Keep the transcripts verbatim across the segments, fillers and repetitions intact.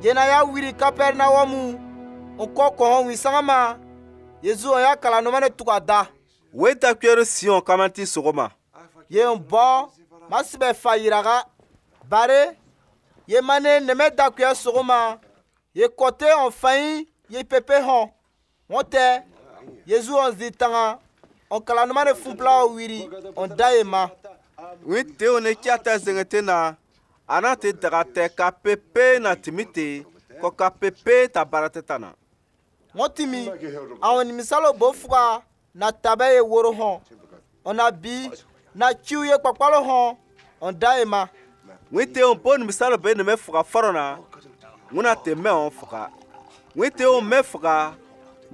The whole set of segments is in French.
Jena ya wiri Kapernaum onko ko wisama Yesu ya kala no mane tukada weta kwero Sion kamanti sogoma ye mbo masibe fayiraga bare ye mane ne meda kwero sogoma ye kote enfin ye pepe hon monte Yesu on zitanga on kala no mane fumpla wiri on daema wete onekia ta zengetena anate drate ka pepe na timite ko ka pepe ta baratetana Motimi, awon misalo bofuga na tabaye woro hon. On abi na chiuye kwakwalo hon. On daima. Wete on bon misalo be ne mefuga farona. Muna te me on fuga. Wete on mefuga.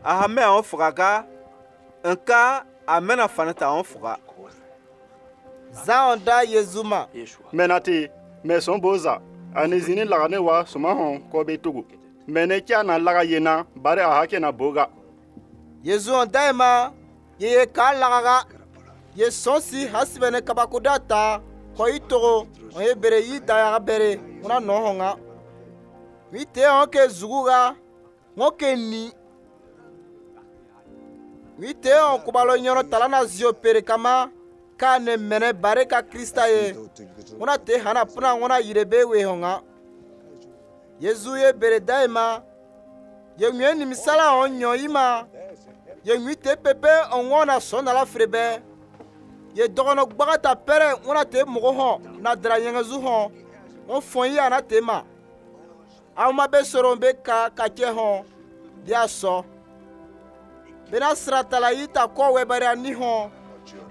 Aha me on fuga ga. Enka amena fanata on fuga. Za on da Yezuma. Menati, me son boza. Anezine lagane wa suma hon ko be tugu. Menekia na laga yena bare ahake na boga. Yezu ondaima yeye ka laga ye sonsi hasibene kabakudata ko itoro onye bere yida ya bere una nohonga. Wite onke zuguga ngoke ni. Wite onkubalo nyoro talana zio pere kama kane mene bare ka Krista ye. Una te hana puna ona yirebe we honga. Yezu ye beredaima ye mweni misala onyo ima ye mwite pepe onwana sona la frebe ye dogono gbagata pere ona te mogoho na drayengezu ho on fonyi ana tema awma be sorombe ka kache ho dia so benasra talaita ko webare ani ho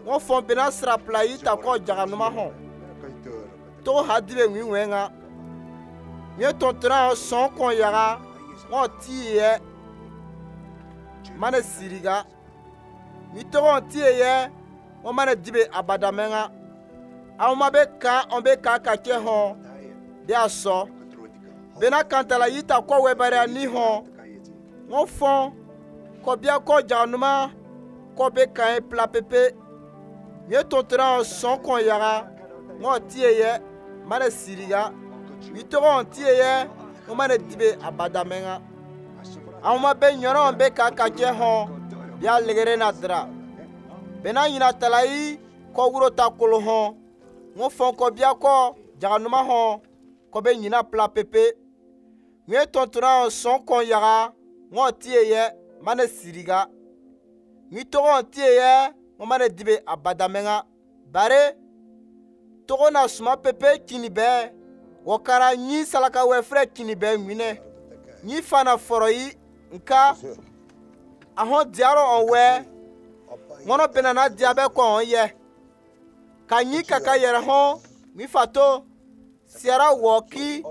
on fon benasra plaita ko jaganuma ho to hadire nwiwenga Mieux ton train son qu'on yara, on tire. Mane siriga. Mieux ton tire, on mane dibe abadamenga. Auma beka, on beka kake hon. De aso. Bena kantala yita kwa webare ni hon. On fond. Kobia ko januma. Kobeka e pla pepe. Mieux ton train son qu'on yara. On tire. Mane siriga. Mitoron tiye o mane dibe abadamenga awma be nyoron be ka kaje hon ya legere na dra benan yina talai ko guro takolo hon mo fon ko bia ko januma hon ko be nyina pla pepe me tontran son kon yara mo tiye mane siriga mitoron tiye o mane dibe abadamenga bare toro na sma pepe kinibe Wakara ni salaka wefre kini be mine ni fana foroi nka ahon diaro onwe mono benana diabe ko onye kanyi kaka yere ho mi fato siara woki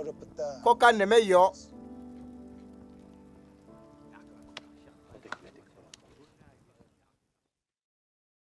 koka nemeyo